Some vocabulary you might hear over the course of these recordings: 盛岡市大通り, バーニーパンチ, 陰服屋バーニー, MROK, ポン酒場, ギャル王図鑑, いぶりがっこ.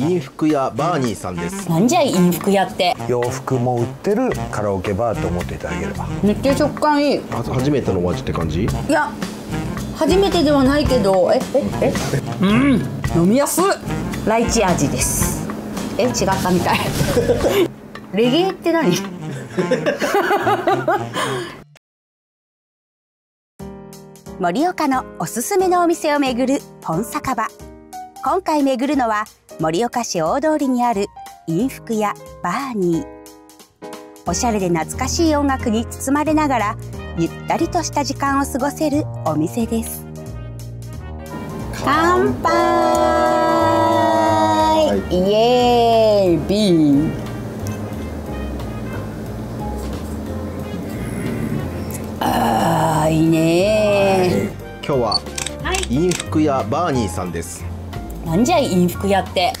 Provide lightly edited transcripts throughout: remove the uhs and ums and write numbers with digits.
陰服屋バーニーさんです。なんじゃい陰服屋って。洋服も売ってるカラオケバーと思っていただければ。めっちゃ食感いい。初めてのお味って感じ。いや初めてではないけど、うん、飲みやすい。ライチ味です。違ったみたいレゲエって何盛岡のおすすめのお店を巡るポン酒場。今回巡るのは盛岡市大通りにある陰服屋バーニー。おしゃれで懐かしい音楽に包まれながらゆったりとした時間を過ごせるお店です。乾杯、イエーイ。ビール。あー、いいね。今日は陰服屋バーニーさんです。なんじゃい陰服屋って。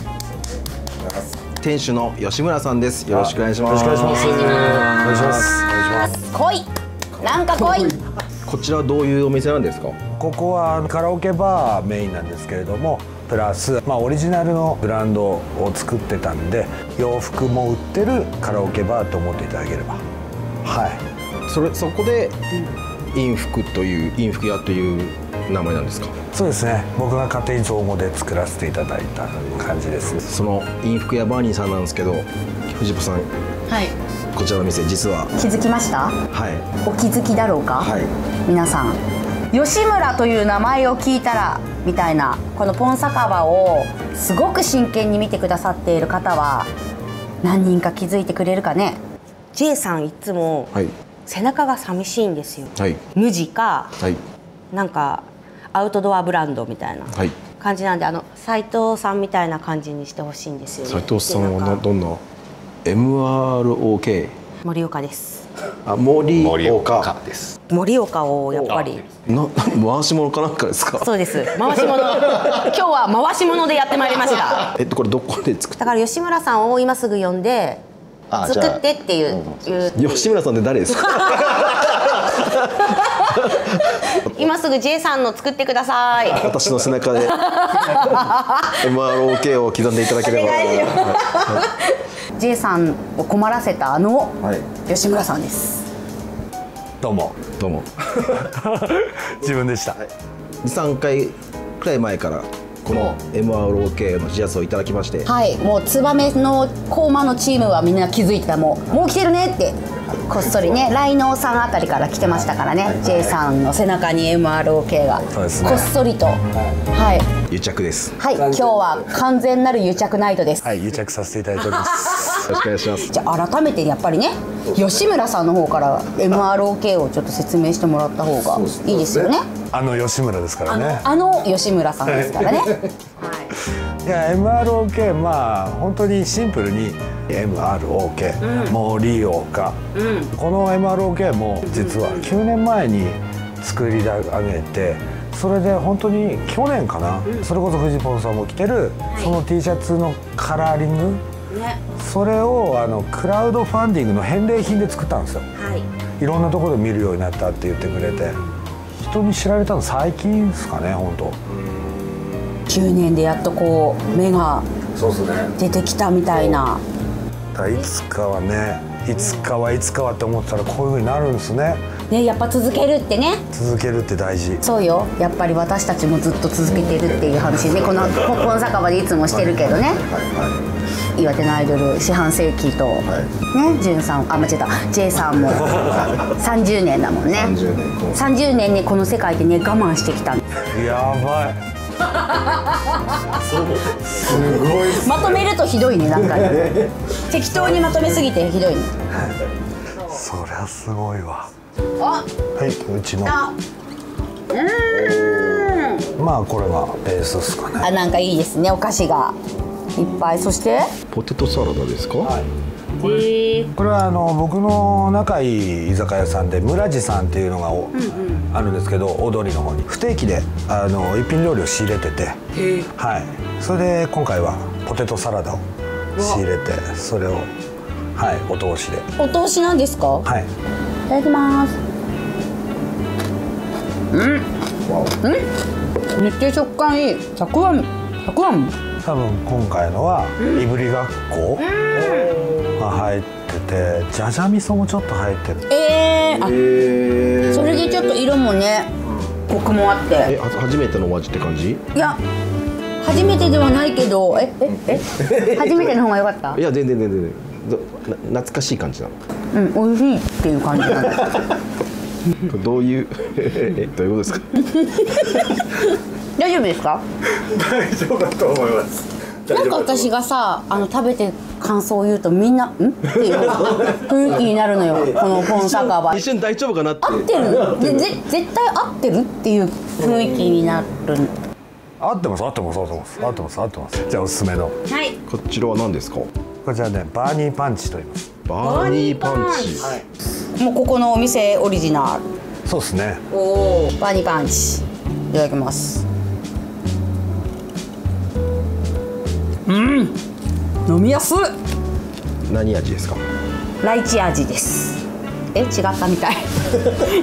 店主の吉村さんです。よろしくお願いします。よろしくお願いします。お願いします。お願いします。来い、なんか来い。こちらはどういうお店なんですか。ここはカラオケバーメインなんですけれども、プラスオリジナルのブランドを作ってたんで、洋服も売ってるカラオケバーと思っていただければ。はい。そこで陰服という、陰服屋という名前なんですか。そうですね。僕が勝手に造語で作らせていただいた感じです。その陰服屋バーニーさんなんですけど、藤子さん、はい、こちらの店実は気づきました。はい。お気づきだろうか。はい。皆さん、吉村という名前を聞いたらみたいな、このポン酒場をすごく真剣に見てくださっている方は何人か気づいてくれるかね。 J さんいつも、はい、背中が寂しいんですよ、はい、無地か、はい、なんかアウトドアブランドみたいな感じなんで、はい、斉藤さんみたいな感じにしてほしいんですよね。斉藤さんはどんな。 MROK 盛岡です。あ、盛岡です。盛岡をやっぱり回し物かなんかですか。そうです、回し物今日は回し物でやってまいりました。これどこで作った。だから吉村さんを今すぐ呼んで作ってっていう。吉村さんって誰ですか。今すぐ J さんの作ってください。私の背中で MROK を刻んでいただければ。 J さんを困らせた吉村さんです。どうもどうも。自分でした。2、3回くらい前からこの MROK のジャスをいただきまして、はい、もうツバメのコーマのチームはみんな気づいてた。もう来てるねってこっそりね、ライノーさんあたりから来てましたからね。 J さんの背中に MROK がこっそりと。はい、癒着です。はい、今日は完全なる癒着ナイトです。はい、癒着させていただいております。よろしくお願いします。じゃあ改めてやっぱりね、吉村さんの方から MROK をちょっと説明してもらった方がいいですよね。吉村ですからね。吉村さんですからね。いや MROK、 まあ本当にシンプルに MROK 盛岡、この MROK も実は9年前に作り上げて、それで本当に去年かな、それこそフジポンさんも着てるその T シャツのカラーリング、それをクラウドファンディングの返礼品で作ったんですよ。いろんなところで見るようになったって言ってくれて、人に知られたの最近ですかね。本当9年でやっとこう芽が出てきたみたいな。いつかはね、いつかはって思ってたらこういうふうになるんですね。ね、やっぱ続けるってね。続けるって大事。そうよ、やっぱり私たちもずっと続けてるっていう話ね。このポン酒場でいつもしてるけどね。岩手のアイドル四半世紀とね、じゅんさん、あ、間違えた、 J さんも30年だもんね。30年ね、この世界でね我慢してきた。やばい。すごいっすね。まとめるとひどいね、なんかね。適当にまとめすぎてひどいね。そりゃすごいわ。あ、はい、うちの。まあこれはベースですかね。あ、なんかいいですね、お菓子がいっぱい。そしてポテトサラダですか。はい、これは僕の仲いい居酒屋さんで村地さんっていうのがあるんですけど、大通りの方に不定期で一品料理を仕入れてて、はい、それで今回はポテトサラダを仕入れて、それを、はい、お通しで。お通しなんですか。はい、いただきます。うん、めっちゃ食感いい。たくあん多分今回のは「いぶりがっこ」が入ってて、じゃじゃ味噌もちょっと入ってる。あ、それでちょっと色もね、コクもあって。初めてのお味って感じ？いや、初めてではないけど、初めての方が良かった？いや、全然懐かしい感じなの。うん、美味しいっていう感じなんです。どういうことですか？大丈夫ですか？大丈夫だと思います。なんか私がさ、食べて感想を言うとみんな「ん？」っていう雰囲気になるのよ。このポン酒場一瞬大丈夫かなって合ってるで、絶対合ってるっていう雰囲気になる。合ってます。じゃあおすすめの、はい、こちらは何ですか？こちらね、バーニーパンチと言います。バーニーパンチ、はい、もうここのお店オリジナル。そうですね。おー、バーニーパンチいただきます。飲みやす。何味ですか？ライチ味です。違ったみたい。何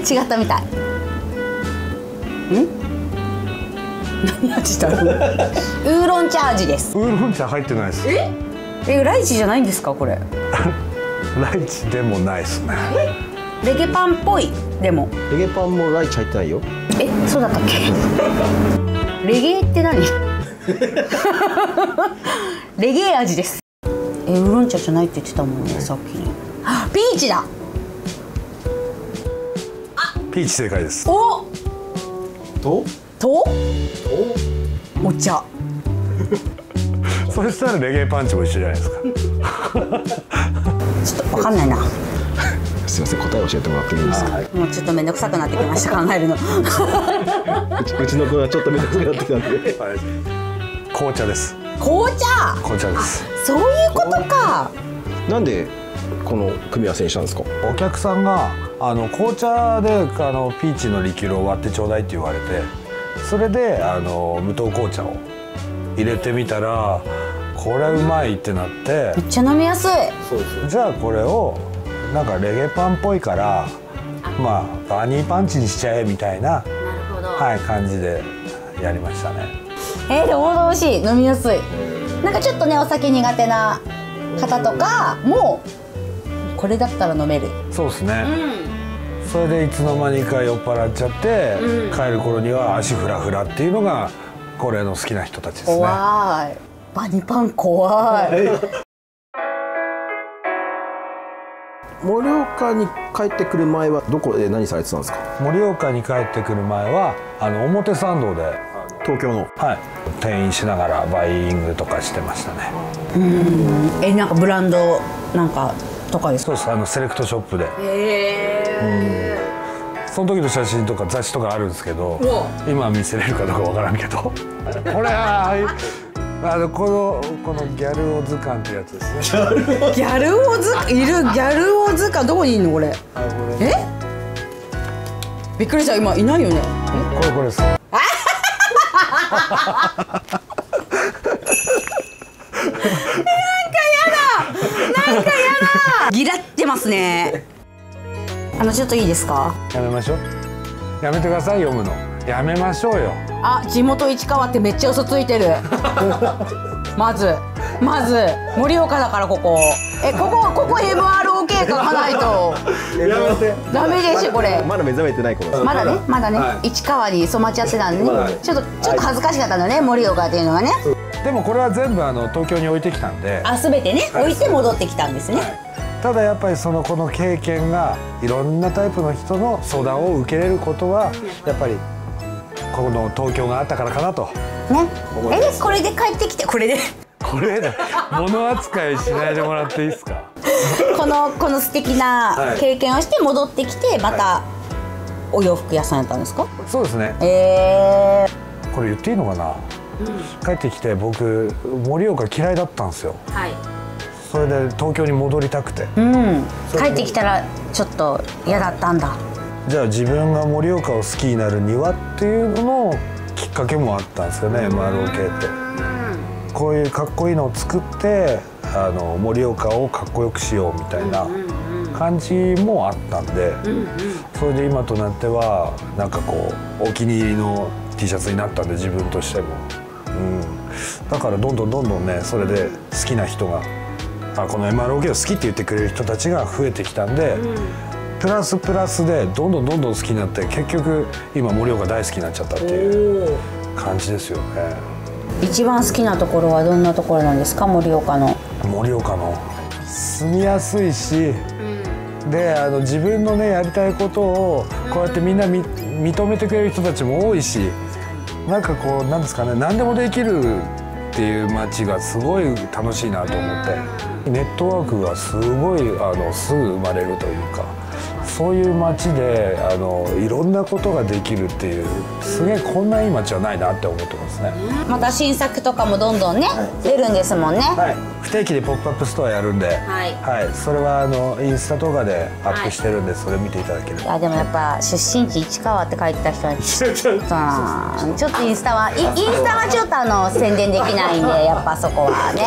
味だろう。ウーロン茶味です。ウーロン茶入ってないです。ライチじゃないんですかこれ？ライチでもないですね。レゲパンっぽい。でもレゲパンもライチ入ってないよ。そうだったっけ？レゲって何？レゲエ味です。ウーロン茶じゃないって言ってたもんね、さっきに。ピーチだ。ピーチ正解です。おお茶。それしたらレゲエパンチも一緒じゃないですか。ちょっと分かんないな。すいません、答え教えてもらっていいですか？もうちょっと面倒くさくなってきました。考えるの。うちの子がちょっと面倒くさくなってきたんで。紅茶です。紅茶です。そういうことか。なんでこの組み合わせにしたんですか？お客さんが紅茶でピーチのリキュールを割ってちょうだいって言われて、それで無糖紅茶を入れてみたら、これうまいってなって。めっちゃ飲みやすい。そうです。じゃあこれをなんかレゲパンっぽいから、まあバニーパンチにしちゃえみたいな、はい、感じでやりましたね。でも美味しい。飲みやすい。なんかちょっとね、お酒苦手な方とかもこれだったら飲める。そうですね、うん、それでいつの間にか酔っ払っちゃって、うん、帰る頃には足フラフラっていうのがこれの好きな人たちですね。怖い。バニパン怖い。盛岡に帰ってくる前はどこで何されてたんですか？盛岡に帰ってくる前は表参道で東京の、はい、店員しながらバイイングとかしてましたね。なんかブランドなんかとかですか？そうです。セレクトショップで。その時の写真とか雑誌とかあるんですけど、今見せれるかどうかわからんけど。これはこのギャル王図鑑ってやつですね。ギャル王図鑑いる。ギャル王図鑑どこにいるのこれ？びっくりした、今いないよね。これです。なんかやだ。ギラってますね。ちょっといいですか？やめましょう。やめてください、読むの。やめましょうよ。地元市川ってめっちゃ嘘ついてる。まず盛岡だからここ。ここ MROK 書かないとダメでしょこれ。まだ目覚めてない頃。まだね、市川に染まっちゃってたんでね。ちょっと恥ずかしかったんだね、盛岡っていうのがね。でもこれは全部東京に置いてきたんで。全てね、置いて戻ってきたんですね。ただやっぱりこの経験がいろんなタイプの人の相談を受けれることはやっぱりこの東京があったからかなとね。これで帰ってきて、これで物扱いしないでもらっていいですか？この素敵な経験をして戻ってきて、またお洋服屋さんやったんですか？そうですね。これ言っていいのかな？帰ってきて僕盛岡嫌いだったんですよ。それで東京に戻りたくて。帰ってきたらちょっと嫌だったんだ。じゃあ自分が盛岡を好きになるにはっていうのをきっかけもあったんですよね、MROK って。こういうかっこいいのを作って盛岡をかっこよくしようみたいな感じもあったんで、それで今となってはなんかこうお気に入りの T シャツになったんで、自分としても、だからどんどんね、それで好きな人が、あ、この MROK を好きって言ってくれる人たちが増えてきたんで、プラスでどんどん好きになって、結局今盛岡大好きになっちゃったっていう感じですよね。一番好きなところはどんなところなんですか、盛岡の。住みやすいし、で自分のねやりたいことをこうやってみんな認めてくれる人たちも多いし、なんかこうなんですかね、何でもできるっていう街がすごい楽しいなと思って、ネットワークがすごいすぐ生まれるというか、そういう街でいろんなことができるっていう、すげえこんないい街はないなって思ってますね。また新作とかもどんどんね、出るんですもんね。不定期でポップアップストアやるんで、それはインスタとかでアップしてるんで、それ見ていただける。でもやっぱ出身地市川って書いてた人にちょっとインスタはちょっと宣伝できないんで、やっぱそこはね、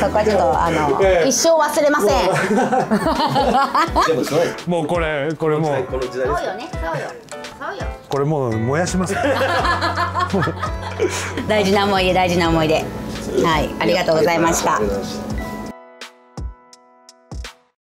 そこはちょっと一生忘れません。でもすごい、もうこれもうこの時代です。そうよね、そうよ。これもう燃やします。大事な思い出、はい、ありがとうございました。